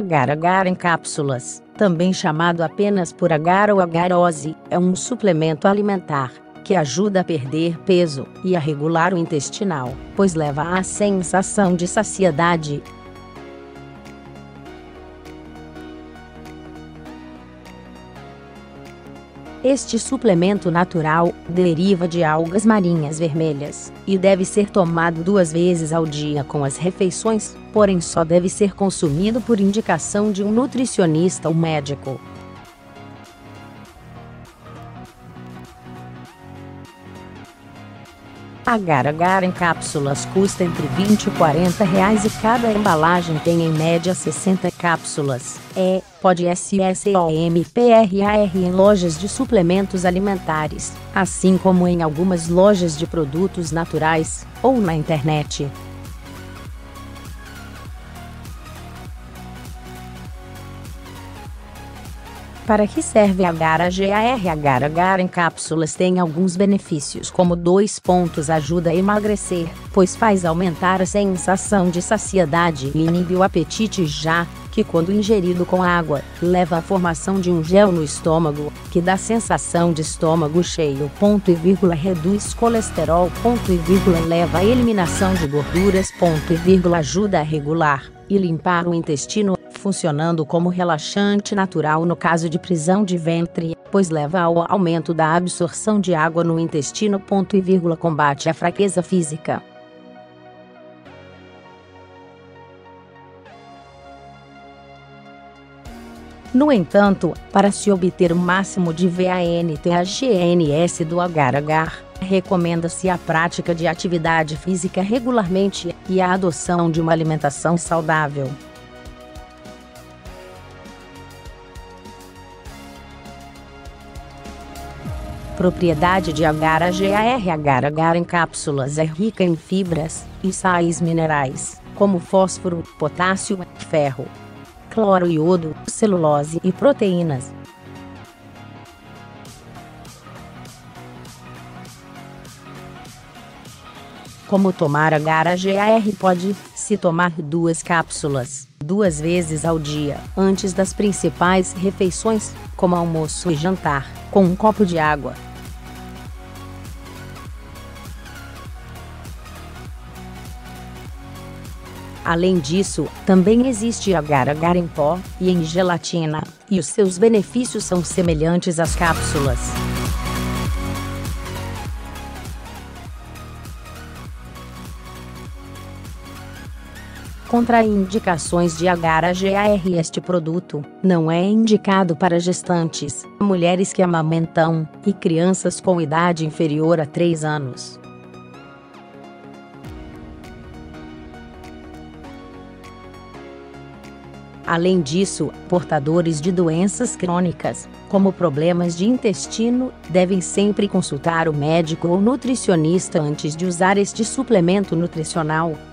Agar-agar em cápsulas, também chamado apenas por agar ou agarose, é um suplemento alimentar que ajuda a perder peso e a regular o intestinal, pois leva à sensação de saciedade. Este suplemento natural deriva de algas marinhas vermelhas e deve ser tomado 2 vezes ao dia com as refeições, porém só deve ser consumido por indicação de um nutricionista ou médico. Agar-agar em cápsulas custa entre R$20 e R$40 e cada embalagem tem em média 60 cápsulas. Pode ser comprar em lojas de suplementos alimentares, assim como em algumas lojas de produtos naturais, ou na internet. Para que serve agar-agar em cápsulas? Tem alguns benefícios, como 2 pontos: ajuda a emagrecer, pois faz aumentar a sensação de saciedade e inibe o apetite, já que quando ingerido com água, leva à formação de um gel no estômago, que dá sensação de estômago cheio. Reduz colesterol. Leva à eliminação de gorduras. Ajuda a regular e limpar o intestino, funcionando como relaxante natural no caso de prisão de ventre, pois leva ao aumento da absorção de água no intestino. Combate a fraqueza física. No entanto, para se obter o máximo de vantagens do agar-agar, recomenda-se a prática de atividade física regularmente e a adoção de uma alimentação saudável. Propriedade de agar-agar em cápsulas: é rica em fibras e sais minerais, como fósforo, potássio, ferro, cloro, iodo, celulose e proteínas. Como tomar agar-agar? Pode se tomar 2 cápsulas, 2 vezes ao dia, antes das principais refeições, como almoço e jantar, com 1 copo de água. Além disso, também existe agar-agar em pó e em gelatina, e os seus benefícios são semelhantes às cápsulas. Contraindicações de agar-agar: este produto não é indicado para gestantes, mulheres que amamentam e crianças com idade inferior a 3 anos. Além disso, portadores de doenças crônicas, como problemas de intestino, devem sempre consultar o médico ou nutricionista antes de usar este suplemento nutricional.